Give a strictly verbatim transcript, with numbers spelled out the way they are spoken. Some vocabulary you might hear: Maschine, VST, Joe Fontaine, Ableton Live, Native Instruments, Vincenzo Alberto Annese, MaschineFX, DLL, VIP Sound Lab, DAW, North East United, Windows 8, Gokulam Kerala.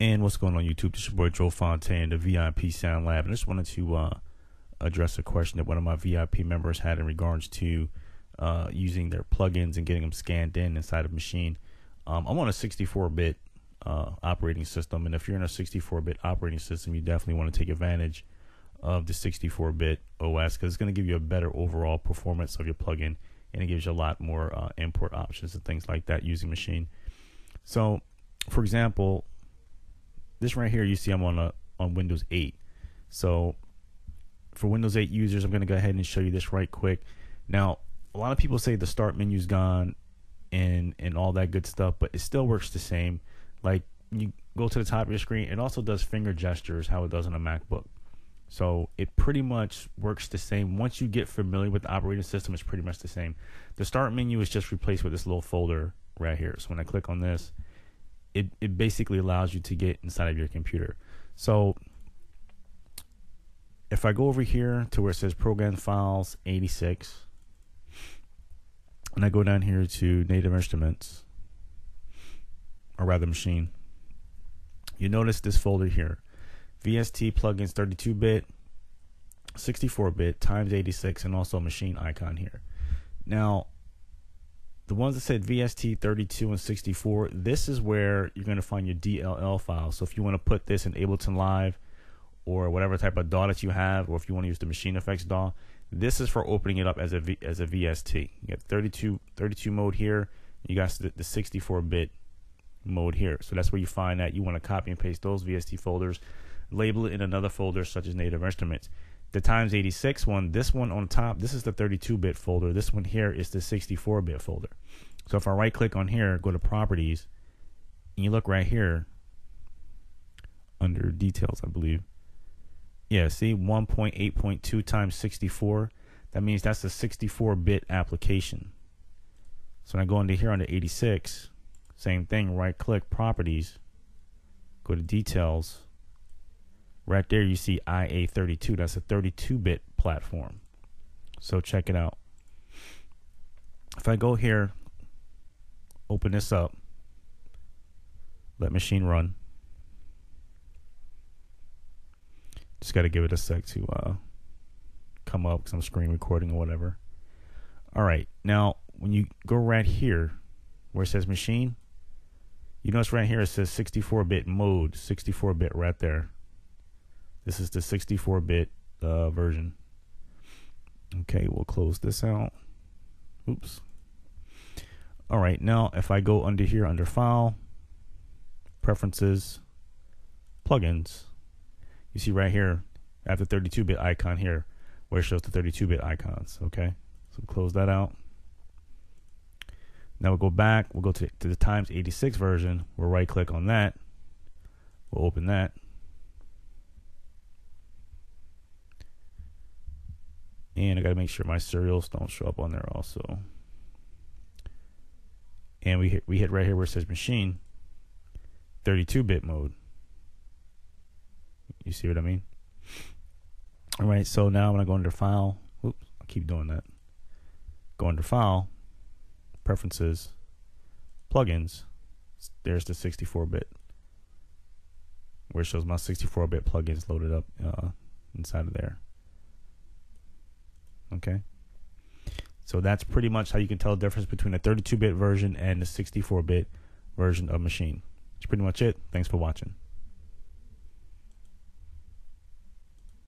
And what's going on YouTube? This is your boy Joe Fontaine, the V I P Sound Lab, and I just wanted to uh, address a question that one of my V I P members had in regards to uh, using their plugins and getting them scanned in inside of Maschine. Um, I'm on a sixty-four bit uh, operating system, and if you're in a sixty-four bit operating system, you definitely want to take advantage of the sixty-four bit O S because it's going to give you a better overall performance of your plugin, and it gives you a lot more uh, import options and things like that using Maschine. So, for example, this right here, you see I'm on a on Windows eight. So for Windows eight users, I'm going to go ahead and show you this right quick. Now, a lot of people say the start menu's gone and and all that good stuff, but it still works the same. Like, you go to the top of your screen, it also does finger gestures how it does on a MacBook. So it pretty much works the same. Once you get familiar with the operating system, it's pretty much the same. The start menu is just replaced with this little folder right here. So when I click on this, It, it basically allows you to get inside of your computer. So if I go over here to where it says Program Files eighty-six, and I go down here to Native Instruments, or rather Maschine, you notice this folder here, V S T plugins thirty-two bit, sixty-four bit, times eighty-six, and also a Maschine icon here. Now, the ones that said V S T thirty-two and sixty-four, this is where you're going to find your D L L file. So if you want to put this in Ableton Live or whatever type of D A W that you have, or if you want to use the MaschineFX D A W, this is for opening it up as a v, as a V S T. You got thirty-two mode here. You got the sixty-four bit mode here. So that's where you find that. You want to copy and paste those V S T folders, label it in another folder such as Native Instruments. The times eighty-six one, this one on top, this is the thirty-two bit folder. This one here is the sixty-four bit folder. So if I right click on here, go to properties, and you look right here under details, I believe. Yeah, see one point eight point two times sixty-four. That means that's a sixty-four bit application. So when I go into here under eighty-six, same thing, right click properties, go to details. Right there, you see I A thirty-two. That's a thirty-two bit platform. So check it out. If I go here, open this up, let Maschine run. Just got to give it a sec to uh, come up because I'm screen recording or whatever. All right. Now, when you go right here where it says Maschine, you notice right here it says sixty-four bit mode, sixty-four bit right there. This is the sixty-four bit uh, version. Okay, we'll close this out. Oops. All right, now if I go under here, under File, Preferences, Plugins, you see right here, I have the thirty-two bit icon here where it shows the thirty-two bit icons. Okay, so close that out. Now we'll go back, we'll go to, to the times eighty-six version. We'll right click on that, we'll open that. And I gotta make sure my serials don't show up on there also. And we hit, we hit right here where it says Maschine, thirty-two bit mode. You see what I mean? All right, so now when I go under File, whoops, I keep doing that. Go under File, Preferences, Plugins. There's the sixty-four bit, where it shows my sixty-four bit plugins loaded up uh, inside of there. Okay, so that's pretty much how you can tell the difference between the thirty-two bit version and the sixty-four bit version of Maschine. That's pretty much it. Thanks for watching.